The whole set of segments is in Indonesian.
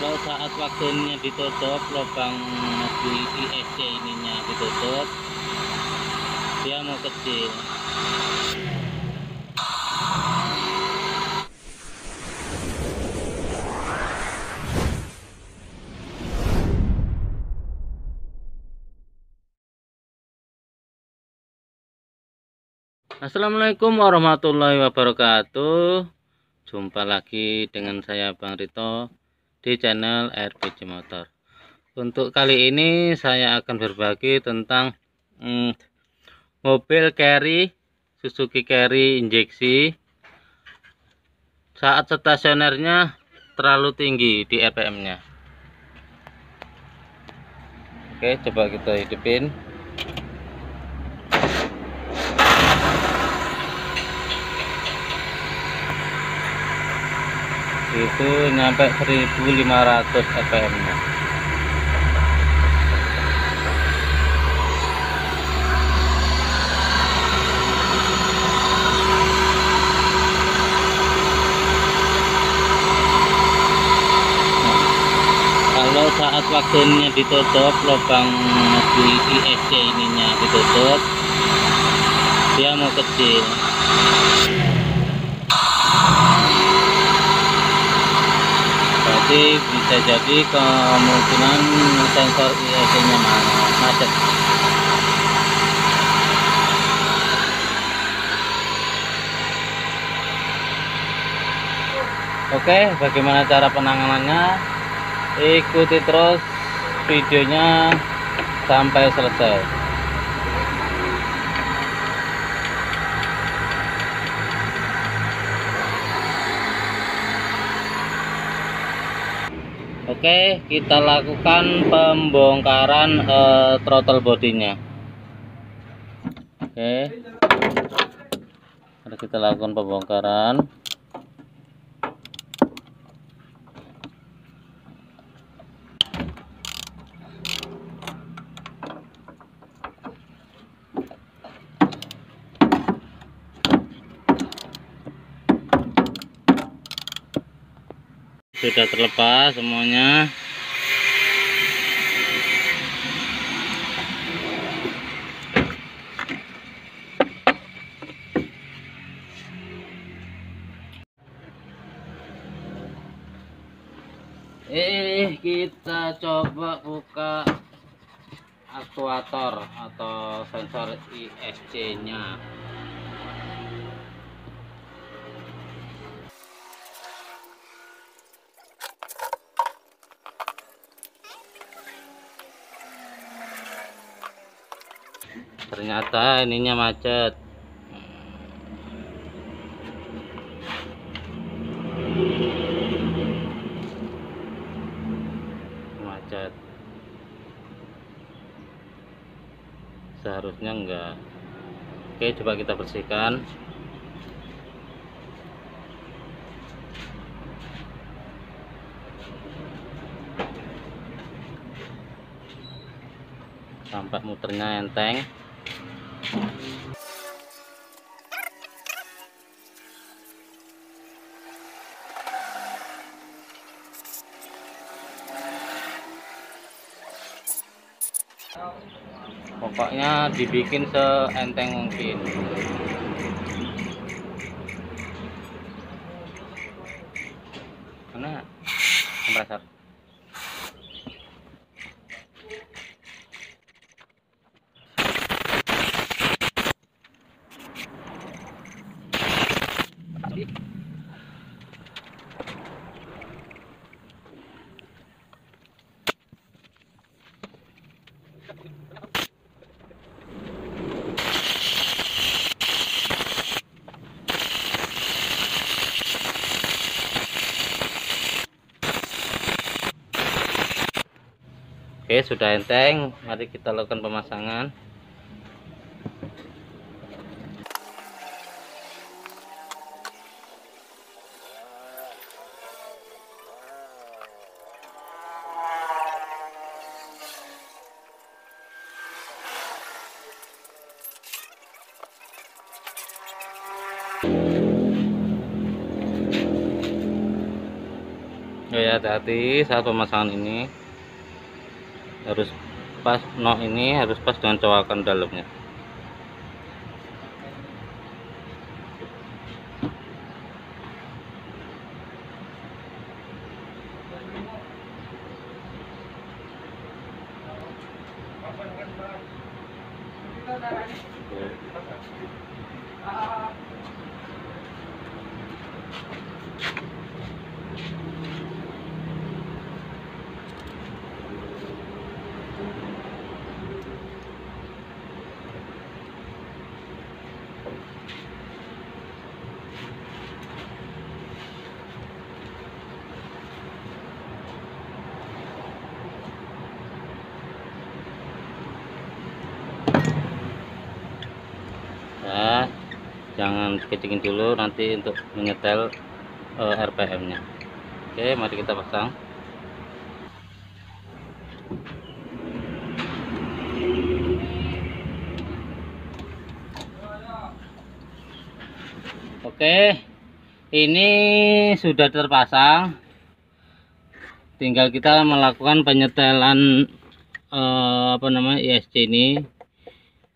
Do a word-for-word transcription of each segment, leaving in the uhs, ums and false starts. kalau saat waktunya ditutup, lubang di I S C ininya ditutup, dia mau kecil. Assalamualaikum warahmatullahi wabarakatuh. Jumpa lagi dengan saya Bang Rito di channel R B J Motor. Untuk kali ini saya akan berbagi tentang mm, mobil carry Suzuki Carry injeksi saat stasionernya terlalu tinggi di R P M nya. Oke, coba kita hidupin. Itu nyampe seribu lima ratus R P M nya. Kalau saat waktunya ditutup, lubang di I S C ininya ditutup, dia mau kecil. Bisa jadi kemungkinan sensor I S C nya macet. Oke, bagaimana cara penanganannya? Ikuti terus videonya sampai selesai. Oke, kita lakukan pembongkaran eh, throttle bodinya. Oke, kita lakukan pembongkaran. Sudah terlepas semuanya. Eh, kita coba buka aktuator atau sensor I S C-nya. Ternyata ininya macet. Macet. Seharusnya enggak. Oke, coba kita bersihkan. Tampak muternya enteng. Pokoknya dibikin seenteng mungkin. Mana kompresor? Oke, sudah enteng. Mari kita lakukan pemasangan. Oh ya, ya, hati-hati saat pemasangan ini. Harus pas, nok ini harus pas dengan coakan dalamnya. Jangan kecilin dulu nanti untuk menyetel uh, R P M nya. Oke, mari kita pasang. Oke, ini sudah terpasang, tinggal kita melakukan penyetelan uh, apa namanya I S C ini.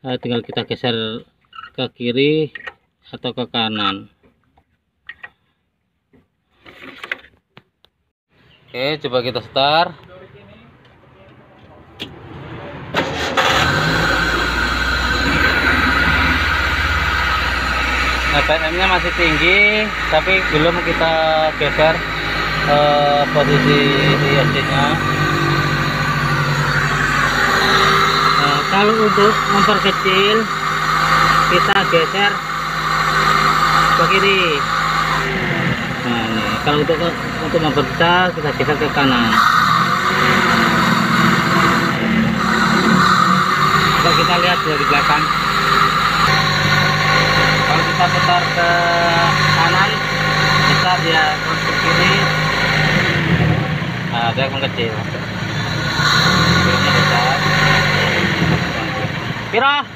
Uh, tinggal kita geser ke kiri atau ke kanan. Oke, coba kita start. R P M nya masih tinggi tapi belum kita geser eh, posisi I S C nya. Nah, kalau untuk memperkecil kita geser ke kiri. Nah, ini kalau untuk untuk memperbesar kita geser ke kanan. Coba kita lihat dari belakang. Kalau kita putar ke kanan, kita dia ke kiri. Nah, dia mengecil. Kira.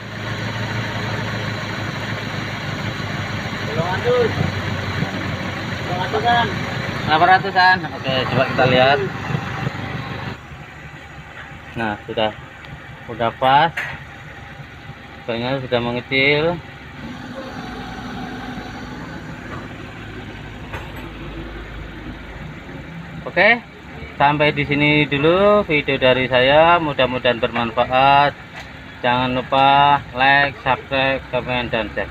delapan ratusan. Oke, coba kita lihat. Nah, sudah sudah pas. Kayaknya sudah mengecil. Oke, sampai di sini dulu video dari saya. Mudah-mudahan bermanfaat. Jangan lupa like, subscribe, komen, dan share.